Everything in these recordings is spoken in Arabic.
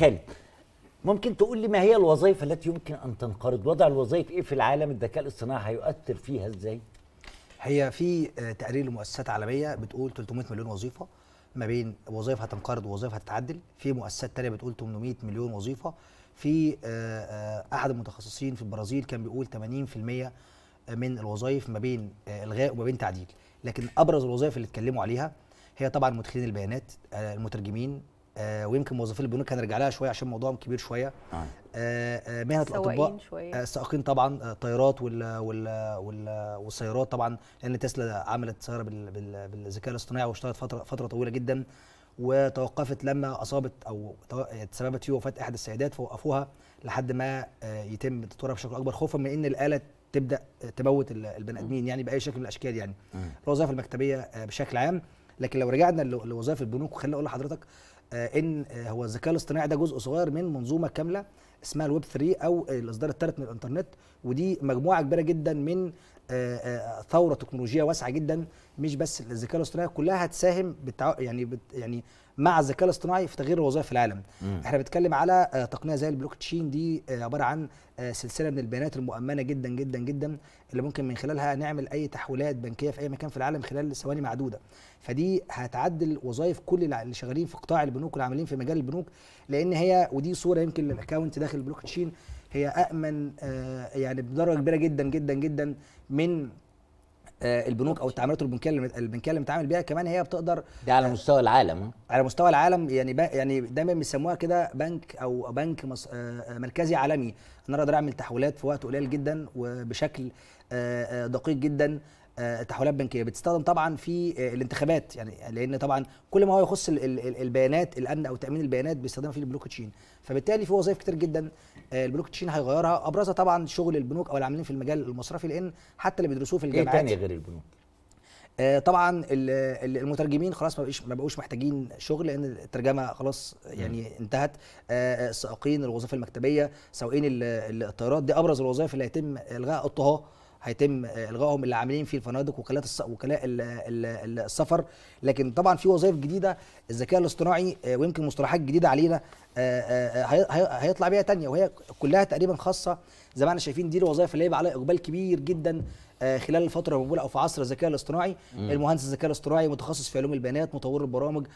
خالد، ممكن تقول لي ما هي الوظائف التي يمكن ان تنقرض؟ وضع الوظائف ايه في العالم؟ الذكاء الاصطناعي هيؤثر فيها ازاي؟ هي في تقرير لمؤسسات عالميه بتقول 300 مليون وظيفه، ما بين وظائف هتنقرض ووظائف هتتعدل. في مؤسسات ثانيه بتقول 800 مليون وظيفه. في احد المتخصصين في البرازيل كان بيقول 80% من الوظائف ما بين الغاء وما بين تعديل. لكن ابرز الوظائف اللي اتكلموا عليها هي طبعا مدخلين البيانات، المترجمين، ويمكن موظفين البنوك هنرجع لها شويه عشان موضوعهم كبير شويه. مهنه الاطباء، السائقين طبعا، الطيارات والسيارات طبعا، لان تسلا عملت سياره بالذكاء الاصطناعي واشتغلت فتره طويله جدا، وتوقفت لما اصابت او تسببت في وفاه احد السيدات، فوقفوها لحد ما يتم تطويرها بشكل اكبر خوفا من ان الاله تبدا تموت البني ادمين يعني باي شكل من الاشكال يعني. الوظائف المكتبيه بشكل عام. لكن لو رجعنا لوظائف البنوك، خليني اقول لحضرتك ان هو الذكاء الاصطناعي ده جزء صغير من منظومه كامله اسمها الويب ثري او الاصدار الثالث من الانترنت، ودي مجموعه كبيره جدا من ثوره تكنولوجيه واسعه جدا، مش بس الذكاء الاصطناعي، كلها هتساهم يعني مع الذكاء الاصطناعي في تغيير الوظائف في العالم. احنا بنتكلم على تقنيه زي البلوك تشين، دي عباره عن سلسله من البيانات المؤمنه جدا جدا جدا، اللي ممكن من خلالها نعمل اي تحويلات بنكيه في اي مكان في العالم خلال ثواني معدوده. فدي هتعدل وظائف كل اللي شغالين في قطاع البنوك والعاملين في مجال البنوك، لان هي ودي صوره يمكن للاكونت داخل البلوك تشين، هي امن يعني بدرجه كبيره جدا جدا جدا من البنوك او التعاملات البنكيه اللي بنتعامل بيها. كمان هي بتقدر ده على مستوى العالم، على مستوى العالم يعني دايما بيسموها كده بنك او بنك مركزي عالمي. انا اقدر اعمل تحويلات في وقت قليل جدا وبشكل دقيق جدا. تحويلات بنكيه بتستخدم طبعا في الانتخابات يعني، لان طبعا كل ما هو يخص البيانات، الامن او تامين البيانات، بيستخدمها في البلوك تشين. فبالتالي في وظائف كتير جدا البلوك تشين هيغيرها، ابرزها طبعا شغل البنوك او العاملين في المجال المصرفي، لان حتى اللي بيدرسوه في الجامعات. ايه تاني غير البنوك؟ طبعا المترجمين خلاص ما بقوش محتاجين شغل، لان الترجمه خلاص يعني انتهت. السائقين، الوظائف المكتبيه، سواقين الطيارات، دي ابرز الوظائف اللي هيتم الغاء الطهاه، هيتم الغائهم، اللي عاملين في الفنادق، وكلاء السفر. لكن طبعا في وظائف جديده الذكاء الاصطناعي ويمكن مصطلحات جديده علينا هيطلع بيها ثانيه، وهي كلها تقريبا خاصه زي ما احنا شايفين. دي الوظائف اللي هيبقى عليها اقبال كبير جدا خلال الفتره المقبوله او في عصر الذكاء الاصطناعي. المهندس الذكاء الاصطناعي، متخصص في علوم البيانات، مطور البرامج،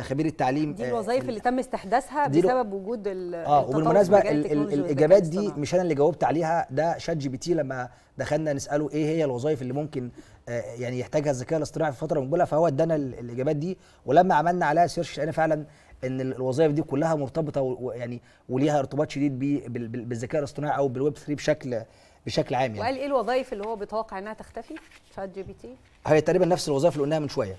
خبير التعليم. دي الوظائف اللي تم استحداثها بسبب وجود وبالمناسبه الاجابات دي مش انا اللي جاوبت عليها، ده شات جي بي تي لما دخلنا نساله ايه هي الوظائف اللي ممكن يعني يحتاجها الذكاء الاصطناعي في الفتره المقبوله، فهو ادانا الاجابات دي. ولما عملنا عليها سيرش لقينا فعلا ان الوظائف دي كلها مرتبطه ويعني وليها ارتباط شديد بالذكاء الاصطناعي او بالويب 3 بشكل عام يعني. وقال ايه الوظائف اللي هو بيتوقع انها تختفي؟ شات جي بي تي هي تقريبا نفس الوظائف اللي قلناها من شويه.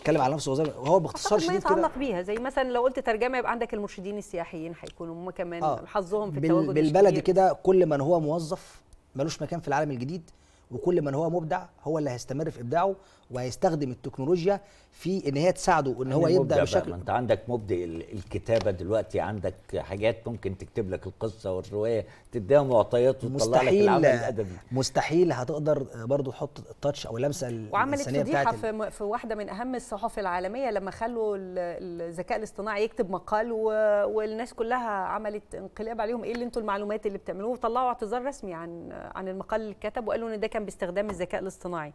اتكلم على نفس الوظائف هو باختصار شديد كده يتعلق بيها، زي مثلا لو قلت ترجمه يبقى عندك المرشدين السياحيين، هيكونوا هم كمان حظهم في التواجد بالبلد كده. كل من هو موظف ملوش مكان في العالم الجديد، وكل من هو مبدع هو اللي هيستمر في ابداعه، وهيستخدم التكنولوجيا في ان هي تساعده ان هو يبدع بشكل. انت عندك مبدع الكتابه دلوقتي، عندك حاجات ممكن تكتب لك القصه والروايه، تديها معطيات وتطلع لك العمل الادبي. مستحيل هتقدر برضو تحط التاتش او اللمسه الانسانيه بتاعتك. وعملت فضيحه في واحده من اهم الصحف العالميه لما خلوا الذكاء الاصطناعي يكتب مقال، والناس كلها عملت انقلاب عليهم، ايه اللي انتوا المعلومات اللي بتعملوه، وطلعوا اعتذار رسمي عن المقال اللي اتكتب، وقالوا ان ده كان باستخدام الذكاء الاصطناعي.